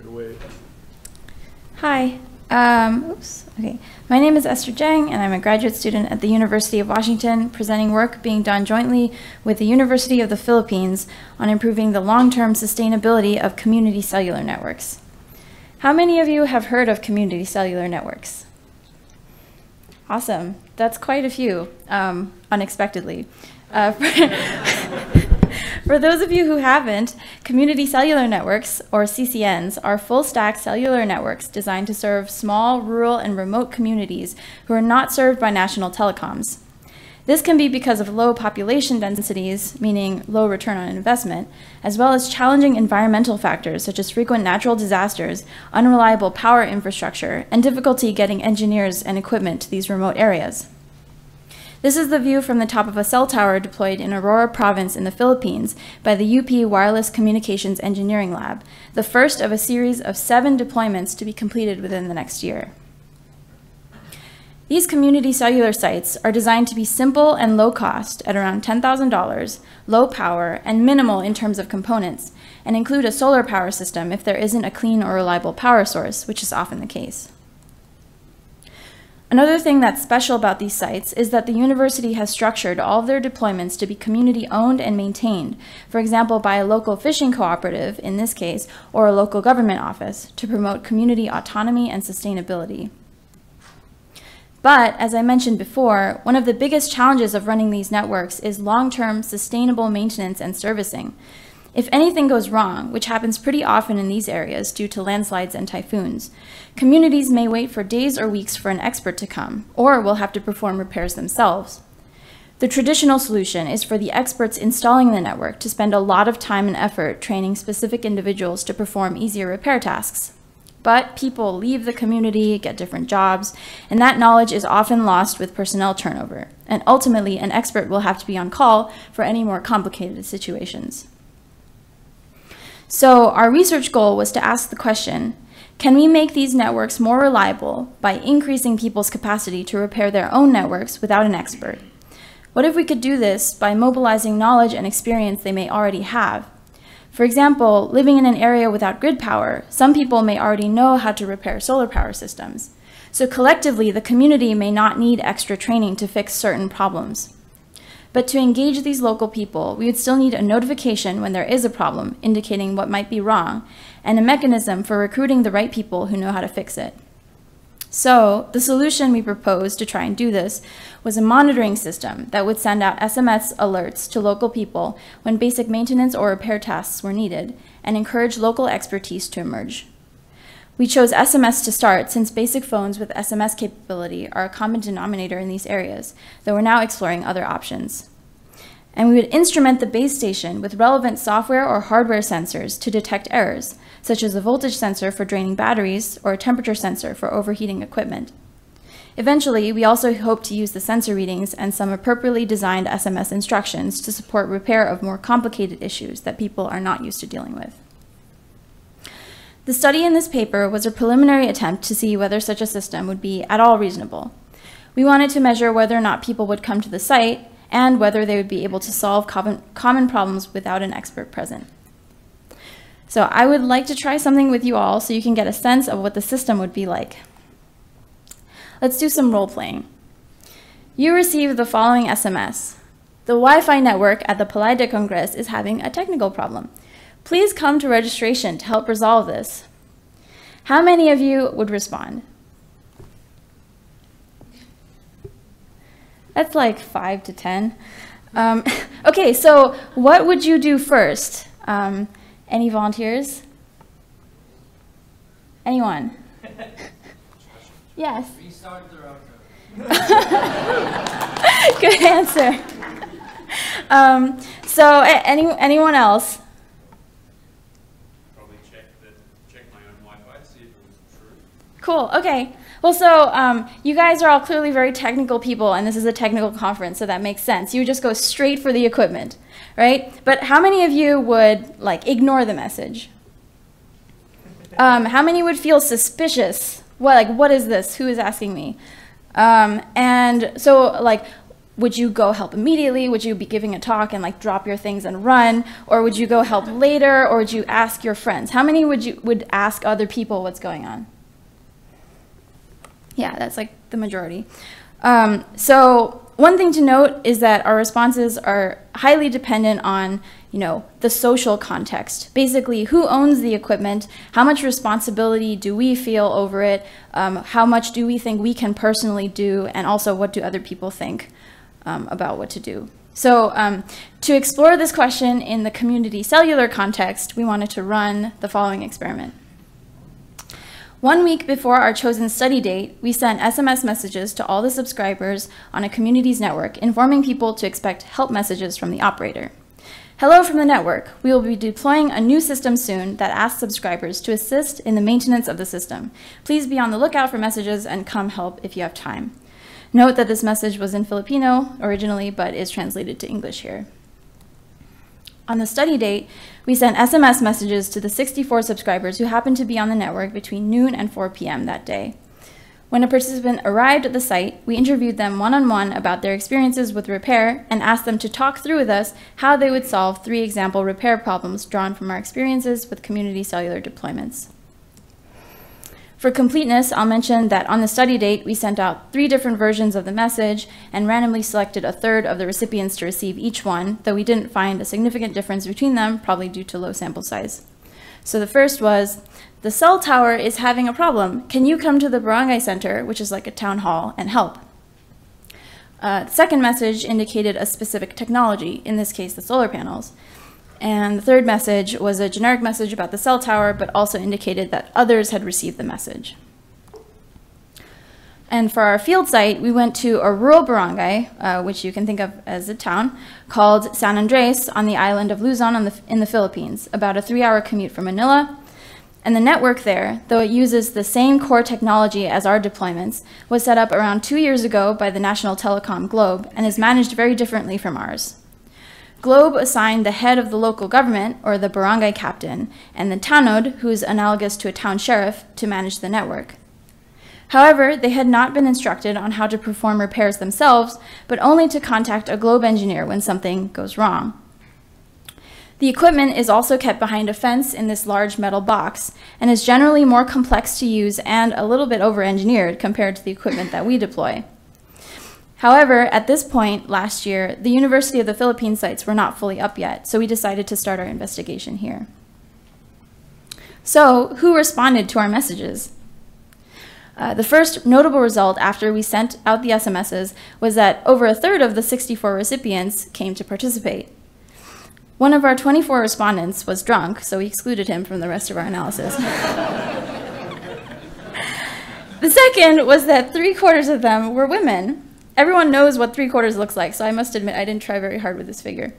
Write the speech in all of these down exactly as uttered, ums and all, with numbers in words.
it away. Hi. Um, oops. Okay. My name is Esther Jang, and I'm a graduate student at the University of Washington, presenting work being done jointly with the University of the Philippines on improving the long-term sustainability of community cellular networks. How many of you have heard of community cellular networks? Awesome. That's quite a few, um, unexpectedly. Uh, For those of you who haven't, community cellular networks, or C C Ns, are full-stack cellular networks designed to serve small, rural, and remote communities who are not served by national telecoms. This can be because of low population densities, meaning low return on investment, as well as challenging environmental factors such as frequent natural disasters, unreliable power infrastructure, and difficulty getting engineers and equipment to these remote areas. This is the view from the top of a cell tower deployed in Aurora Province in the Philippines by the U P Wireless Communications Engineering Lab, the first of a series of seven deployments to be completed within the next year. These community cellular sites are designed to be simple and low cost at around ten thousand dollars, low power, and minimal in terms of components, and include a solar power system if there isn't a clean or reliable power source, which is often the case. Another thing that's special about these sites is that the university has structured all of their deployments to be community-owned and maintained, for example, by a local fishing cooperative, in this case, or a local government office, to promote community autonomy and sustainability. But, as I mentioned before, one of the biggest challenges of running these networks is long-term sustainable maintenance and servicing. If anything goes wrong, which happens pretty often in these areas due to landslides and typhoons, communities may wait for days or weeks for an expert to come, or will have to perform repairs themselves. The traditional solution is for the experts installing the network to spend a lot of time and effort training specific individuals to perform easier repair tasks. But people leave the community, get different jobs, and that knowledge is often lost with personnel turnover, and ultimately an expert will have to be on call for any more complicated situations. So our research goal was to ask the question, can we make these networks more reliable by increasing people's capacity to repair their own networks without an expert? What if we could do this by mobilizing knowledge and experience they may already have? For example, living in an area without grid power, some people may already know how to repair solar power systems. So collectively, the community may not need extra training to fix certain problems. But to engage these local people, we would still need a notification when there is a problem indicating what might be wrong, and a mechanism for recruiting the right people who know how to fix it. So the solution we proposed to try and do this was a monitoring system that would send out S M S alerts to local people when basic maintenance or repair tasks were needed, and encourage local expertise to emerge. We chose S M S to start since basic phones with S M S capability are a common denominator in these areas, though we're now exploring other options. And we would instrument the base station with relevant software or hardware sensors to detect errors, such as a voltage sensor for draining batteries or a temperature sensor for overheating equipment. Eventually, we also hope to use the sensor readings and some appropriately designed S M S instructions to support repair of more complicated issues that people are not used to dealing with. The study in this paper was a preliminary attempt to see whether such a system would be at all reasonable. We wanted to measure whether or not people would come to the site and whether they would be able to solve common problems without an expert present. So I would like to try something with you all so you can get a sense of what the system would be like. Let's do some role playing. You receive the following S M S. The Wi-Fi network at the Palais de Congrès is having a technical problem. Please come to registration to help resolve this. How many of you would respond? That's like five to ten. Um, okay, so what would you do first? Um, any volunteers? Anyone? Yes? Restart the router. Good answer. Um, so any, anyone else? Cool, okay. Well, so um, you guys are all clearly very technical people, and this is a technical conference, so that makes sense. You would just go straight for the equipment, right? But how many of you would, like, ignore the message? Um, how many would feel suspicious? What, like, what is this? Who is asking me? Um, and so, like, would you go help immediately? Would you be giving a talk and like drop your things and run? Or would you go help later? Or would you ask your friends? How many would you would ask other people what's going on? Yeah, that's like the majority. Um, so one thing to note is that our responses are highly dependent on, you know, the social context. Basically, who owns the equipment? How much responsibility do we feel over it? Um, how much do we think we can personally do? And also, what do other people think um, about what to do? So um, to explore this question in the community cellular context, we wanted to run the following experiment. One week before our chosen study date, we sent S M S messages to all the subscribers on a community's network, informing people to expect help messages from the operator. Hello from the network. We will be deploying a new system soon that asks subscribers to assist in the maintenance of the system. Please be on the lookout for messages and come help if you have time. Note that this message was in Filipino originally, but is translated to English here. On the study date, we sent S M S messages to the sixty-four subscribers who happened to be on the network between noon and four p m that day. When a participant arrived at the site, we interviewed them one-on-one about their experiences with repair and asked them to talk through with us how they would solve three example repair problems drawn from our experiences with community cellular deployments. For completeness, I'll mention that on the study date, we sent out three different versions of the message and randomly selected a third of the recipients to receive each one, though we didn't find a significant difference between them, probably due to low sample size. So the first was, the cell tower is having a problem. Can you come to the barangay center, which is like a town hall, and help? Uh, the second message indicated a specific technology, in this case, the solar panels. And the third message was a generic message about the cell tower, but also indicated that others had received the message. And for our field site, we went to a rural barangay, uh, which you can think of as a town, called San Andres on the island of Luzon on the, in the Philippines, about a three-hour commute from Manila. And the network there, though it uses the same core technology as our deployments, was set up around two years ago by the national telecom Globe and is managed very differently from ours. Globe assigned the head of the local government, or the barangay captain, and the tanod, who is analogous to a town sheriff, to manage the network. However, they had not been instructed on how to perform repairs themselves, but only to contact a Globe engineer when something goes wrong. The equipment is also kept behind a fence in this large metal box, and is generally more complex to use and a little bit over-engineered compared to the equipment that we deploy. However, at this point last year, the University of the Philippines sites were not fully up yet, so we decided to start our investigation here. So, who responded to our messages? Uh, the first notable result after we sent out the S M Ses was that over a third of the sixty-four recipients came to participate. One of our twenty-four respondents was drunk, so we excluded him from the rest of our analysis. The second was that three-quarters of them were women. Everyone knows what three quarters looks like, so I must admit I didn't try very hard with this figure.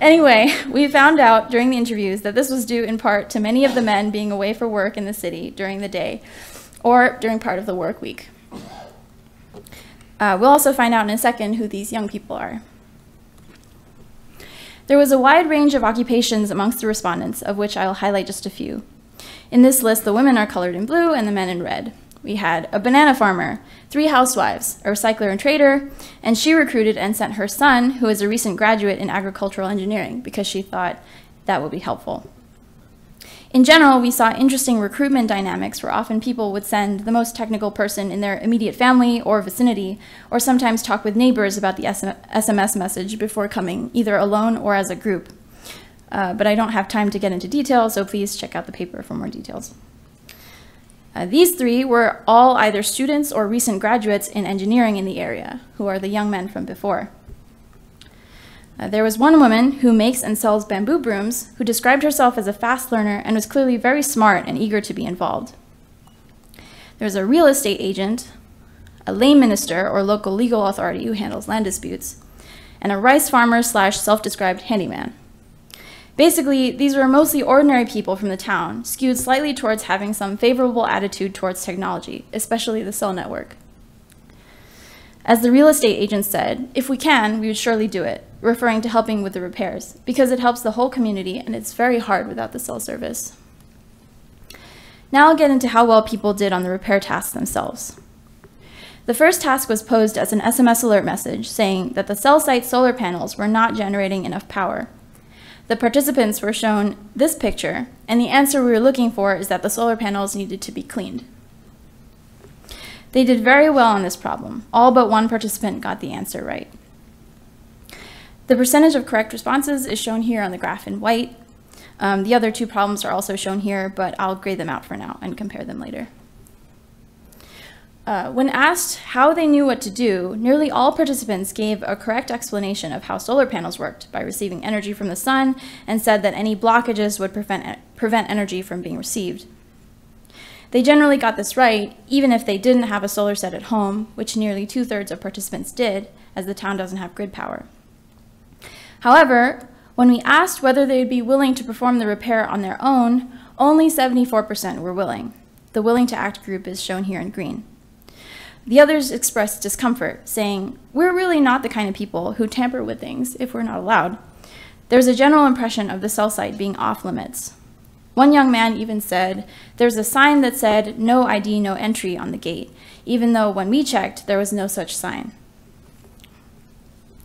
Anyway, we found out during the interviews that this was due in part to many of the men being away for work in the city during the day, or during part of the work week. Uh, we'll also find out in a second who these young people are. There was a wide range of occupations amongst the respondents, of which I'll highlight just a few. In this list, the women are colored in blue and the men in red. We had a banana farmer, three housewives, a recycler and trader, and she recruited and sent her son, who is a recent graduate in agricultural engineering, because she thought that would be helpful. In general, we saw interesting recruitment dynamics where often people would send the most technical person in their immediate family or vicinity, or sometimes talk with neighbors about the S M S message before coming, either alone or as a group. Uh, but I don't have time to get into detail, so please check out the paper for more details. Uh, these three were all either students or recent graduates in engineering in the area, who are the young men from before. Uh, there was one woman who makes and sells bamboo brooms, who described herself as a fast learner and was clearly very smart and eager to be involved. There was a real estate agent, a lay minister or local legal authority who handles land disputes, and a rice farmer slash self-described handyman. Basically, these were mostly ordinary people from the town, skewed slightly towards having some favorable attitude towards technology, especially the cell network. As the real estate agent said, if we can, we would surely do it, referring to helping with the repairs, because it helps the whole community and it's very hard without the cell service. Now I'll get into how well people did on the repair tasks themselves. The first task was posed as an S M S alert message saying that the cell site solar panels were not generating enough power. The participants were shown this picture, and the answer we were looking for is that the solar panels needed to be cleaned. They did very well on this problem. All but one participant got the answer right. The percentage of correct responses is shown here on the graph in white. Um, the other two problems are also shown here, but I'll grade them out for now and compare them later. Uh, when asked how they knew what to do, nearly all participants gave a correct explanation of how solar panels worked by receiving energy from the sun and said that any blockages would prevent, prevent energy from being received. They generally got this right, even if they didn't have a solar set at home, which nearly two-thirds of participants did, as the town doesn't have grid power. However, when we asked whether they'd be willing to perform the repair on their own, only seventy-four percent were willing. The willing to act group is shown here in green. The others expressed discomfort, saying, "We're really not the kind of people who tamper with things if we're not allowed." There's a general impression of the cell site being off limits. One young man even said, "There's a sign that said, no I D, no entry on the gate, even though when we checked, there was no such sign."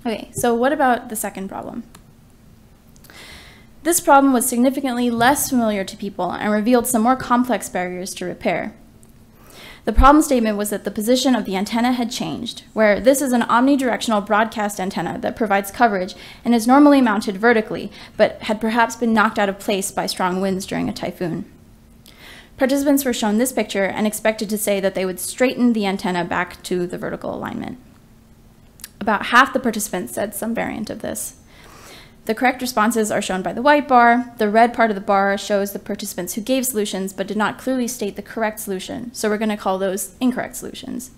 Okay, so what about the second problem? This problem was significantly less familiar to people and revealed some more complex barriers to repair. The problem statement was that the position of the antenna had changed, where this is an omnidirectional broadcast antenna that provides coverage and is normally mounted vertically, but had perhaps been knocked out of place by strong winds during a typhoon. Participants were shown this picture and expected to say that they would straighten the antenna back to the vertical alignment. About half the participants said some variant of this. The correct responses are shown by the white bar. The red part of the bar shows the participants who gave solutions but did not clearly state the correct solution, so we're going to call those incorrect solutions.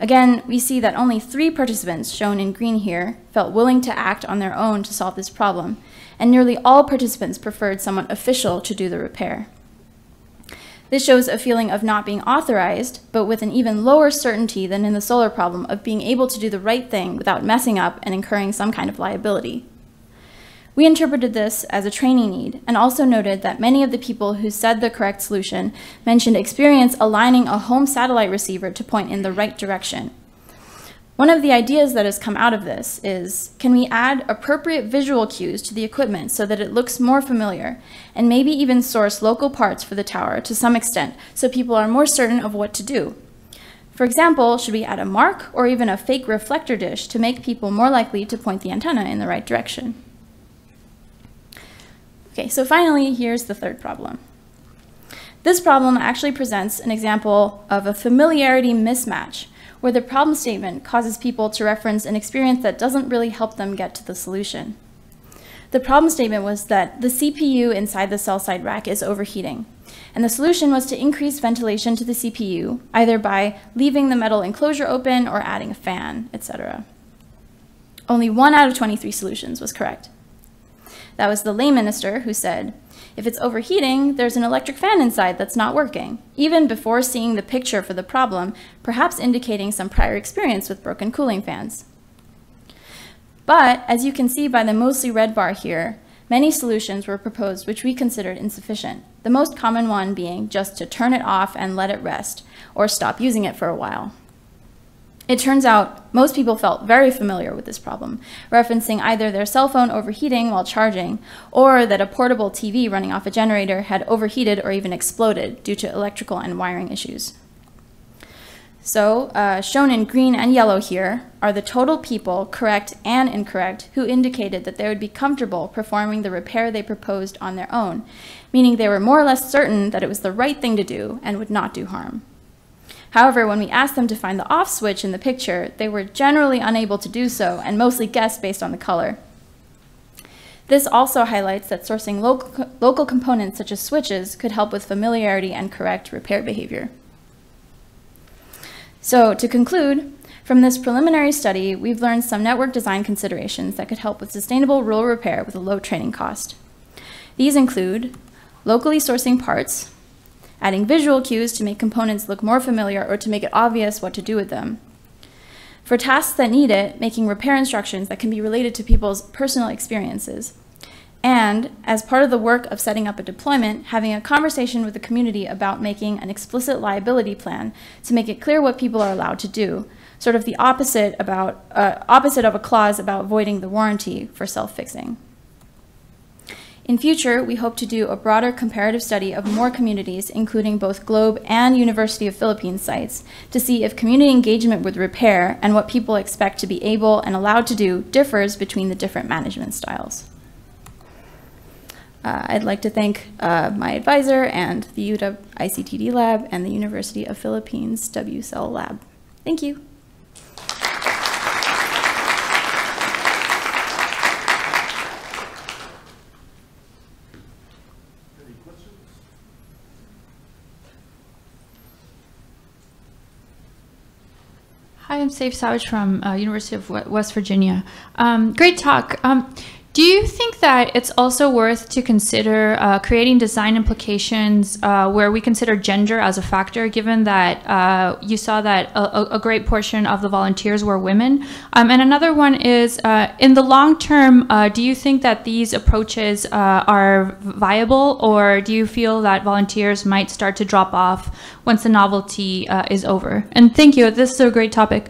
Again, we see that only three participants, shown in green here, felt willing to act on their own to solve this problem, and nearly all participants preferred someone official to do the repair. This shows a feeling of not being authorized, but with an even lower certainty than in the solar problem of being able to do the right thing without messing up and incurring some kind of liability. We interpreted this as a training need and also noted that many of the people who said the correct solution mentioned experience aligning a home satellite receiver to point in the right direction. One of the ideas that has come out of this is, can we add appropriate visual cues to the equipment so that it looks more familiar, and maybe even source local parts for the tower to some extent so people are more certain of what to do? For example, should we add a mark or even a fake reflector dish to make people more likely to point the antenna in the right direction? Okay, so finally, here's the third problem. This problem actually presents an example of a familiarity mismatch, where the problem statement causes people to reference an experience that doesn't really help them get to the solution. The problem statement was that the C P U inside the cell site rack is overheating, and the solution was to increase ventilation to the C P U, either by leaving the metal enclosure open or adding a fan, et cetera. Only one out of twenty-three solutions was correct. That was the lay minister who said, "If it's overheating, there's an electric fan inside that's not working," even before seeing the picture for the problem, perhaps indicating some prior experience with broken cooling fans. But as you can see by the mostly red bar here, many solutions were proposed which we considered insufficient, the most common one being just to turn it off and let it rest, or stop using it for a while. It turns out most people felt very familiar with this problem, referencing either their cell phone overheating while charging, or that a portable T V running off a generator had overheated or even exploded due to electrical and wiring issues. So, uh, shown in green and yellow here are the total people, correct and incorrect, who indicated that they would be comfortable performing the repair they proposed on their own, meaning they were more or less certain that it was the right thing to do and would not do harm. However, when we asked them to find the off switch in the picture, they were generally unable to do so and mostly guessed based on the color. This also highlights that sourcing local, local components such as switches could help with familiarity and correct repair behavior. So to conclude, from this preliminary study, we've learned some network design considerations that could help with sustainable rural repair with a low training cost. These include locally sourcing parts, adding visual cues to make components look more familiar or to make it obvious what to do with them. For tasks that need it, making repair instructions that can be related to people's personal experiences. and, as part of the work of setting up a deployment, having a conversation with the community about making an explicit liability plan to make it clear what people are allowed to do, sort of the opposite, about, uh, opposite of a clause about voiding the warranty for self-fixing. In future, we hope to do a broader comparative study of more communities, including both Globe and University of Philippines sites, to see if community engagement with repair and what people expect to be able and allowed to do differs between the different management styles. Uh, I'd like to thank uh, my advisor and the U W I C T D Lab and the University of Philippines W C E L Lab. Thank you. Hi, I'm Saif Savage from uh, University of West Virginia. Um, great talk. Um, do you think that it's also worth to consider uh, creating design implications uh, where we consider gender as a factor, given that uh, you saw that a, a great portion of the volunteers were women? Um, and another one is, uh, in the long term, uh, do you think that these approaches uh, are viable, or do you feel that volunteers might start to drop off once the novelty uh, is over? And thank you, this is a great topic.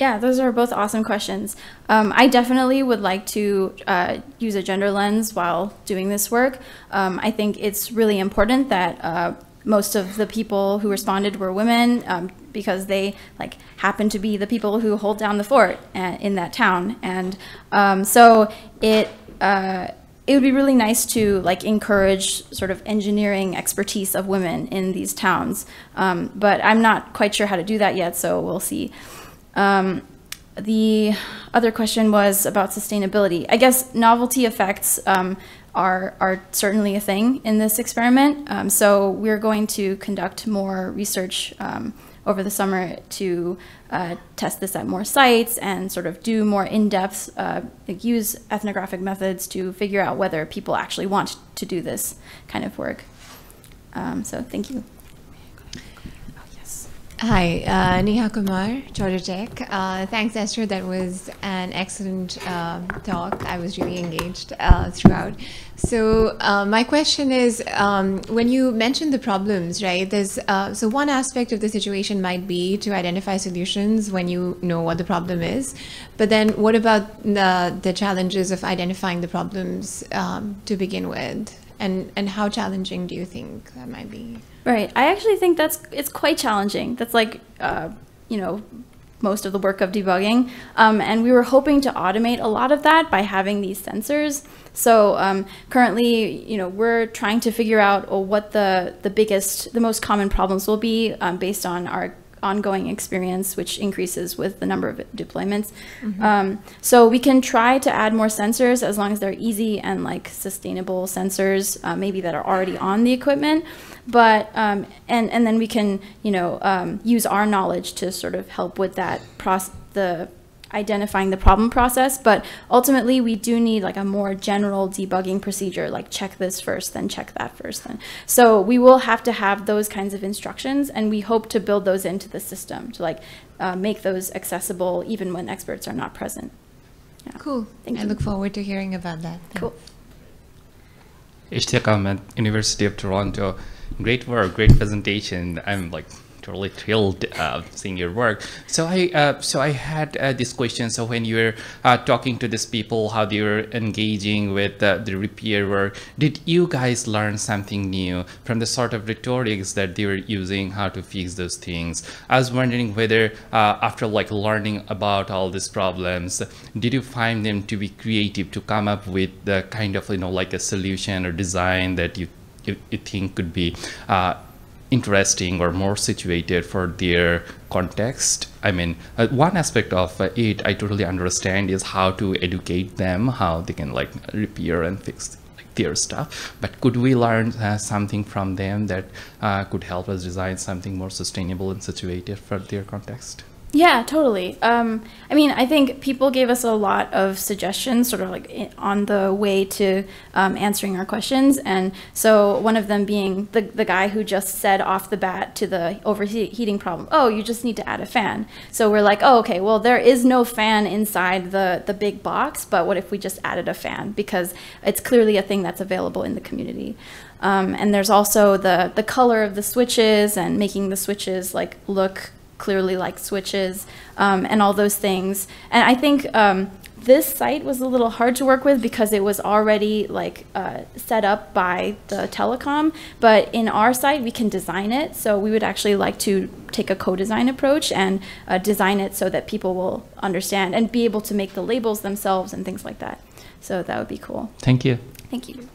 Yeah, those are both awesome questions. Um, I definitely would like to uh, use a gender lens while doing this work. Um, I think it's really important that uh, most of the people who responded were women, um, because they like happen to be the people who hold down the fort in that town. And um, so it, uh, it would be really nice to like encourage sort of engineering expertise of women in these towns. Um, but I'm not quite sure how to do that yet, so we'll see. Um, the other question was about sustainability. I guess novelty effects um, are, are certainly a thing in this experiment. Um, so we're going to conduct more research um, over the summer to uh, test this at more sites and sort of do more in-depth, uh, like use ethnographic methods to figure out whether people actually want to do this kind of work. Um, so thank you. Hi, uh, Neha Kumar, Georgia Tech. Uh, thanks, Esther. That was an excellent uh, talk. I was really engaged uh, throughout. So uh, my question is, um, when you mentioned the problems, right, there's, uh, so one aspect of the situation might be to identify solutions when you know what the problem is. But then what about the, the challenges of identifying the problems um, to begin with? And, and how challenging do you think that might be? Right. I actually think that's it's quite challenging. That's like, uh, you know, most of the work of debugging. Um, and we were hoping to automate a lot of that by having these sensors. So um, currently, you know, we're trying to figure out oh, what the, the biggest, the most common problems will be um, based on our ongoing experience, which increases with the number of deployments. Mm-hmm. Um, so we can try to add more sensors as long as they're easy and like sustainable sensors, uh, maybe that are already on the equipment. But um, and and then we can you know um, use our knowledge to sort of help with that process, the identifying the problem process. But ultimately, we do need like a more general debugging procedure, like check this first, then check that first. Then so we will have to have those kinds of instructions, and we hope to build those into the system to like uh, make those accessible even when experts are not present. Yeah. Cool. Thank you. I look forward to hearing about that. Thanks. Cool. Ishtiakam at University of Toronto. Great work, great presentation. I'm like totally thrilled uh, seeing your work. So I, uh, so I had uh, this question. So when you were uh, talking to these people, how they were engaging with uh, the repair work, did you guys learn something new from the sort of rhetorics that they were using, how to fix those things? I was wondering whether uh, after like learning about all these problems, did you find them to be creative to come up with the kind of, you know, like a solution or design that you you think could be uh, interesting or more situated for their context? I mean, uh, one aspect of uh, it I totally understand is how to educate them, how they can like repair and fix like, their stuff. But could we learn uh, something from them that uh, could help us design something more sustainable and situated for their context? Yeah, totally. Um, I mean, I think people gave us a lot of suggestions sort of like on the way to um, answering our questions. And so one of them being the, the guy who just said off the bat to the overheating problem, oh, you just need to add a fan. So we're like, oh, okay, well, there is no fan inside the, the big box, but what if we just added a fan? Because it's clearly a thing that's available in the community. Um, and there's also the, the color of the switches and making the switches like look clearly like switches um, and all those things. And I think um, this site was a little hard to work with because it was already like uh, set up by the telecom, but in our site we can design it. So we would actually like to take a co-design approach and uh, design it so that people will understand and be able to make the labels themselves and things like that. So that would be cool. Thank you. Thank you.